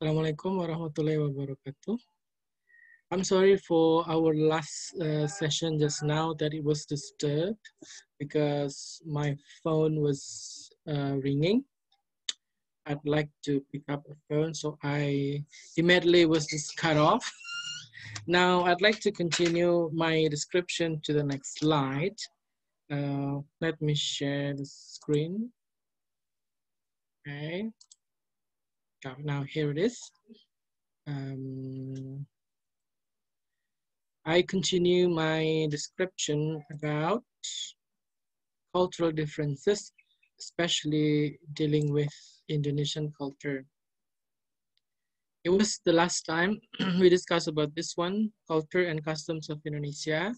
Assalamualaikum warahmatullahi wabarakatuh. I'm sorry for our last session just now that it was disturbed because my phone was ringing. I'd like to pick up a phone, so I immediately was just cut off. Now I'd like to continue my description to the next slide. Let me share the screen. Okay. Now here it is. I continue my description about cultural differences, especially dealing with Indonesian culture. It was the last time we discussed about this one, culture and customs of Indonesia,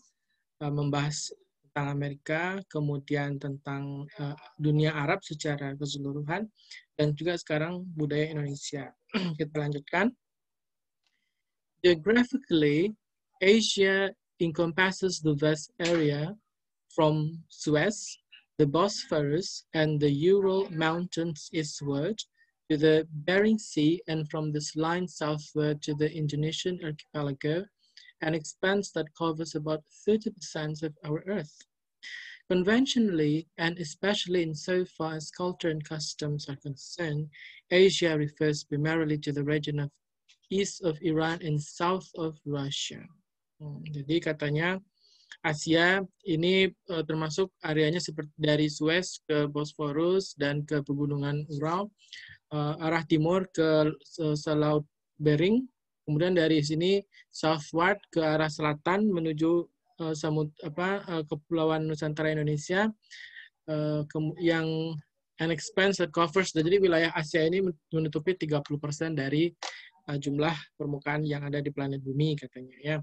membahas tentang Amerika, kemudian tentang dunia Arab secara keseluruhan, dan juga sekarang budaya Indonesia. Kita lanjutkan. Geographically, Asia encompasses the vast area from Suez, the Bosphorus, and the Ural Mountains eastward to the Bering Sea, and from this line southward to the Indonesian archipelago, an expanse that covers about 30% of our Earth. Conventionally, and especially insofar as culture and customs are concerned, Asia refers primarily to the region of east of Iran and south of Russia. Jadi katanya Asia ini termasuk areanya seperti dari Suez ke Bosphorus dan ke pegunungan Ural, arah timur ke Laut Bering, kemudian dari sini southward ke arah selatan menuju Kepulauan Nusantara Indonesia, yang an expanse that covers, jadi wilayah Asia ini menutupi 30% dari jumlah permukaan yang ada di planet bumi katanya ya.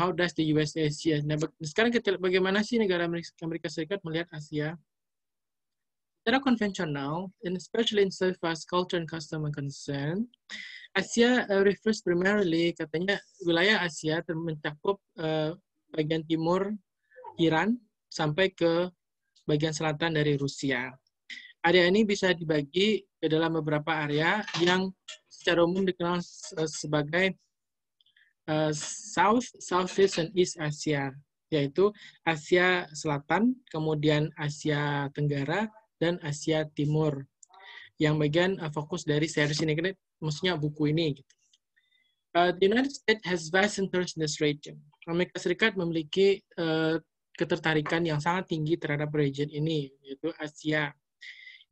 How does the US Asia? Nah, sekarang kita lihat bagaimana sih negara Amerika Serikat melihat Asia? Secara konvensional, and especially in so far as culture and custom are concerned, Asia refers primarily, katanya wilayah Asia mencakup bagian timur Iran sampai ke bagian selatan dari Rusia. Area ini bisa dibagi ke dalam beberapa area yang secara umum dikenal sebagai South, Southeast, and East Asia, yaitu Asia Selatan, kemudian Asia Tenggara, dan Asia Timur, yang bagian fokus dari series ini, maksudnya buku ini. The United States has vast interest in this region. Amerika Serikat memiliki ketertarikan yang sangat tinggi terhadap region ini, yaitu Asia.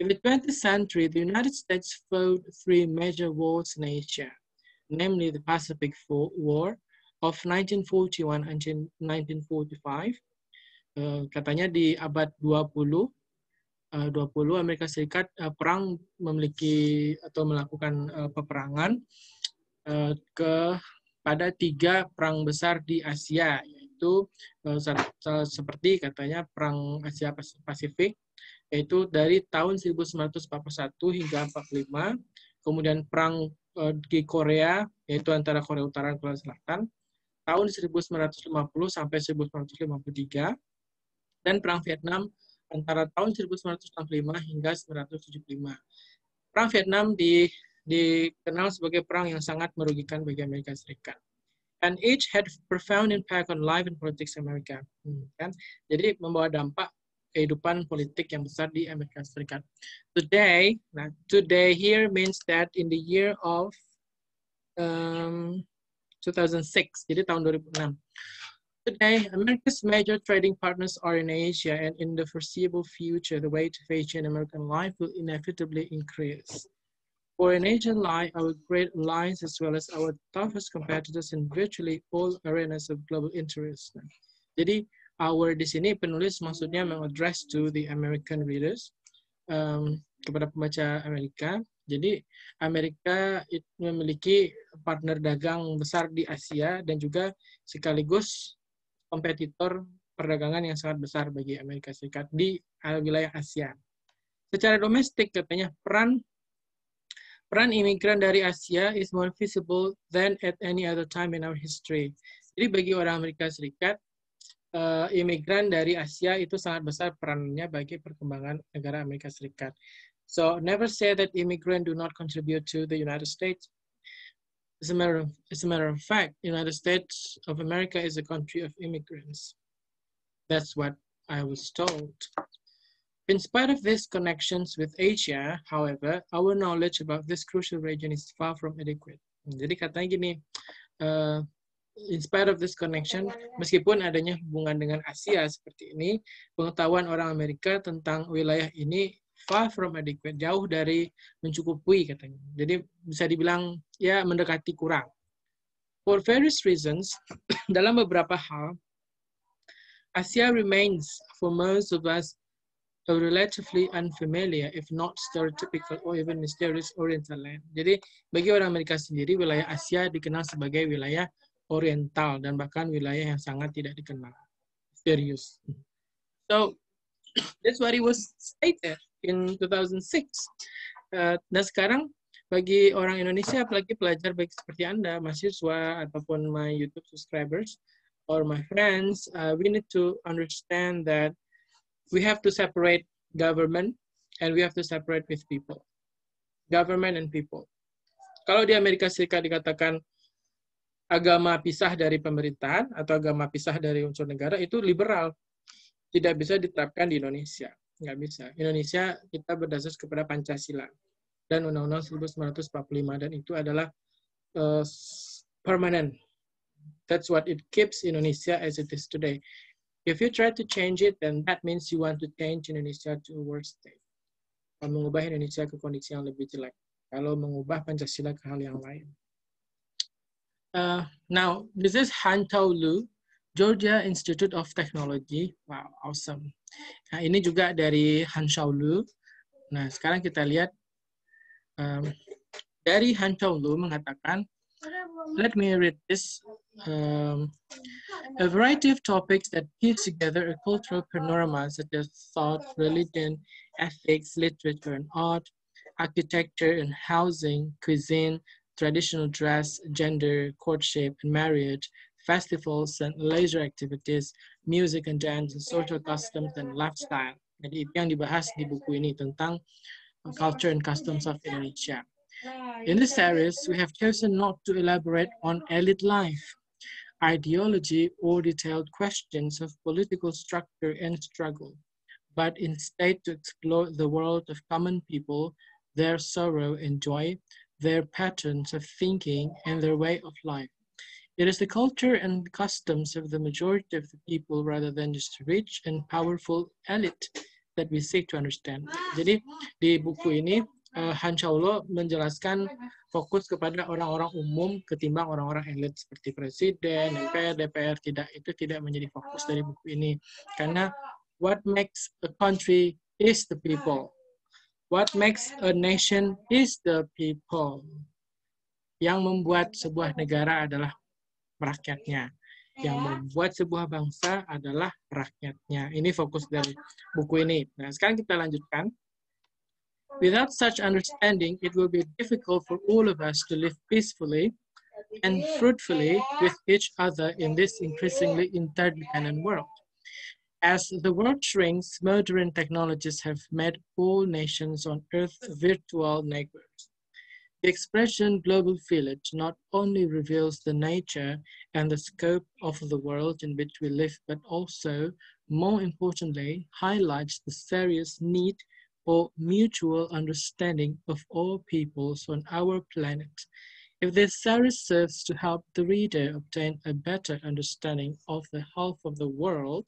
In the 20th century, the United States fought three major wars in Asia, namely the Pacific War of 1941 until 1945. Katanya di abad 20 Amerika Serikat perang memiliki atau melakukan peperangan kepada tiga perang besar di Asia, yaitu seperti katanya perang Asia Pasifik, yaitu dari tahun 1941 hingga 45, kemudian perang di Korea, yaitu antara Korea Utara dan Korea Selatan tahun 1950 sampai 1953, dan perang Vietnam antara tahun 1965 hingga 1975. Perang Vietnam dikenal sebagai perang yang sangat merugikan bagi Amerika Serikat. And each had profound impact on life and politics America. Kan? Jadi membawa dampak kehidupan politik yang besar di Amerika Serikat. Today, nah, today here means that in the year of 2006, jadi tahun 2006. Today, America's major trading partners are in Asia, and in the foreseeable future, the weight of Asian American life will inevitably increase. For an Asian life, our great allies as well as our toughest competitors in virtually all arenas of global interest. Jadi, our di sini penulis maksudnya mengaddress to the American readers, kepada pembaca Amerika. Jadi, Amerika memiliki partner dagang besar di Asia dan juga sekaligus kompetitor perdagangan yang sangat besar bagi Amerika Serikat di wilayah Asia. Secara domestik, katanya peran imigran dari Asia is more visible than at any other time in our history. Jadi bagi orang Amerika Serikat, imigran dari Asia itu sangat besar perannya bagi perkembangan negara Amerika Serikat. So never say that immigrants do not contribute to the United States As a matter of fact, the United States of America is a country of immigrants. That's what I was told. In spite of these connections with Asia, however, our knowledge about this crucial region is far from adequate. Jadi katanya gini, in spite of this connection, meskipun adanya hubungan dengan Asia seperti ini, pengetahuan orang Amerika tentang wilayah ini far from adequate, jauh dari mencukupi katanya. Jadi bisa dibilang ya mendekati kurang. For various reasons, dalam beberapa hal, Asia remains for most of us a relatively unfamiliar, if not stereotypical or even mysterious Oriental land. Jadi bagi orang Amerika sendiri, wilayah Asia dikenal sebagai wilayah Oriental dan bahkan wilayah yang sangat tidak dikenal. Serious. So that's what it was stated in 2006. Nah sekarang bagi orang Indonesia, apalagi pelajar baik seperti Anda, mahasiswa ataupun my YouTube subscribers or my friends, we need to understand that we have to separate government and we have to separate with people. Government and people. Kalau di Amerika Serikat dikatakan agama pisah dari pemerintahan atau agama pisah dari unsur negara, itu liberal. Tidak bisa diterapkan di Indonesia. Nggak bisa. Indonesia kita berdasar kepada Pancasila dan Undang-Undang 1945, dan itu adalah permanent. That's what it keeps Indonesia as it is today. If you try to change it, then that means you want to change Indonesia to a worse state. Mengubah Indonesia ke kondisi yang lebih jelek. Kalau mengubah Pancasila ke hal yang lain. Now, this is Han Tao Lu, Georgia Institute of Technology. Wow, awesome. Nah, ini juga dari Han Tao Lu. Nah, sekarang kita lihat dari Han Tao Lu mengatakan, let me read this. A variety of topics that keep together a cultural panorama such as thought, religion, ethics, literature and art, architecture and housing, cuisine, traditional dress, gender, courtship and marriage, festivals and leisure activities, music and dance, and social customs and lifestyle. Jadi itu yang dibahas di buku ini tentang culture and customs of Indonesia. In this series, we have chosen not to elaborate on elite life, ideology, or detailed questions of political structure and struggle, but instead to explore the world of common people, their sorrow and joy, their patterns of thinking, and their way of life. It is the culture and customs of the majority of the people rather than just rich and powerful elite that we seek to understand. Jadi, di buku ini, Han Tao Lu menjelaskan fokus kepada orang-orang umum ketimbang orang-orang elit seperti presiden, MPR, DPR, itu tidak menjadi fokus dari buku ini. Karena what makes a country is the people. What makes a nation is the people. Yang membuat sebuah negara adalah rakyatnya. Yang membuat sebuah bangsa adalah rakyatnya. Ini fokus dari buku ini. Nah, sekarang kita lanjutkan. Without such understanding, it will be difficult for all of us to live peacefully and fruitfully with each other in this increasingly interdependent world. As the world shrinks, modern technologies have made all nations on Earth virtual neighbors. The expression global village not only reveals the nature and the scope of the world in which we live, but also, more importantly, highlights the serious need or mutual understanding of all peoples on our planet. If this series serves to help the reader obtain a better understanding of the half of the world,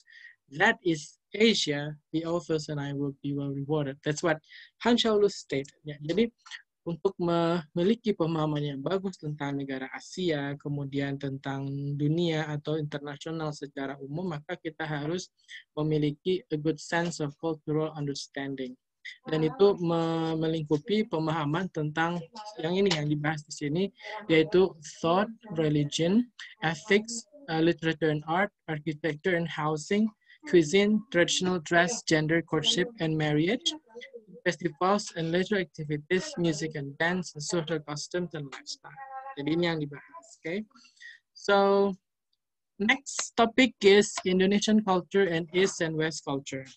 that is Asia, the authors and I will be well rewarded. That's what Han Tao Lu stated. Ya, jadi untuk memiliki pemahaman yang bagus tentang negara Asia, kemudian tentang dunia atau internasional secara umum, maka kita harus memiliki a good sense of cultural understanding. Dan itu melingkupi pemahaman tentang yang ini yang dibahas di sini, yaitu thought, religion, ethics, literature and art, architecture and housing, cuisine, traditional dress, gender, courtship and marriage, festivals and leisure activities, music and dance, and social customs and lifestyle. Jadi ini yang dibahas, okay? So next topic is Indonesian culture and East and West culture.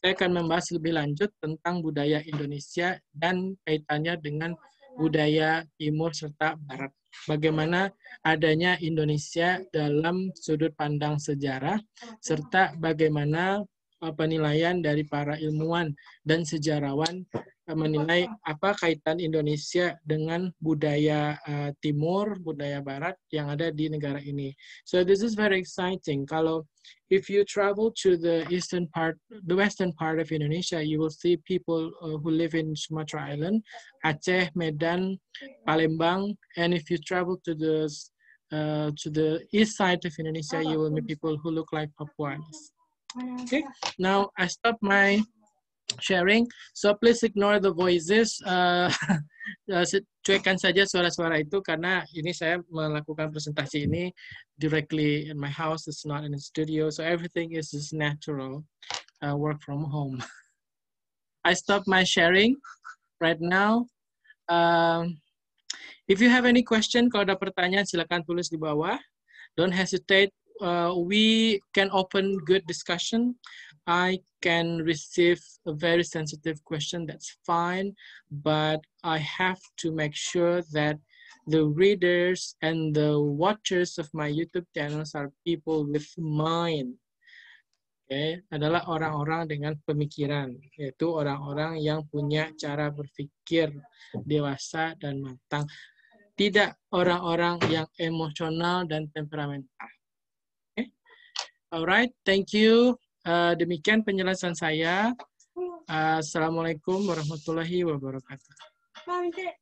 Saya akan membahas lebih lanjut tentang budaya Indonesia dan kaitannya dengan budaya Timur serta Barat. bagaimana adanya Indonesia dalam sudut pandang sejarah, serta bagaimana penilaian dari para ilmuwan dan sejarawan menilai apa kaitan Indonesia dengan budaya timur, budaya barat yang ada di negara ini. So this is very exciting. Kalau if you travel to the eastern part, the western part of Indonesia, you will see people who live in Sumatra Island, Aceh, Medan, Palembang, and if you travel to the east side of Indonesia, you will meet people who look like Papuans. Okay, now I stop my sharing, so please ignore the voices. Cuekkan saja suara-suara itu karena ini saya melakukan presentasi ini directly in my house. It's not in the studio, so everything is just natural work from home. I stop my sharing right now. If you have any question, kalau ada pertanyaan silakan tulis di bawah. Don't hesitate. We can open good discussion. I can receive a very sensitive question, that's fine, but I have to make sure that the readers and the watchers of my YouTube channels are people with mind. Okay, adalah orang-orang dengan pemikiran, yaitu orang-orang yang punya cara berpikir dewasa dan matang, tidak orang-orang yang emosional dan temperamental. Alright, thank you. Demikian penjelasan saya. Assalamualaikum warahmatullahi wabarakatuh.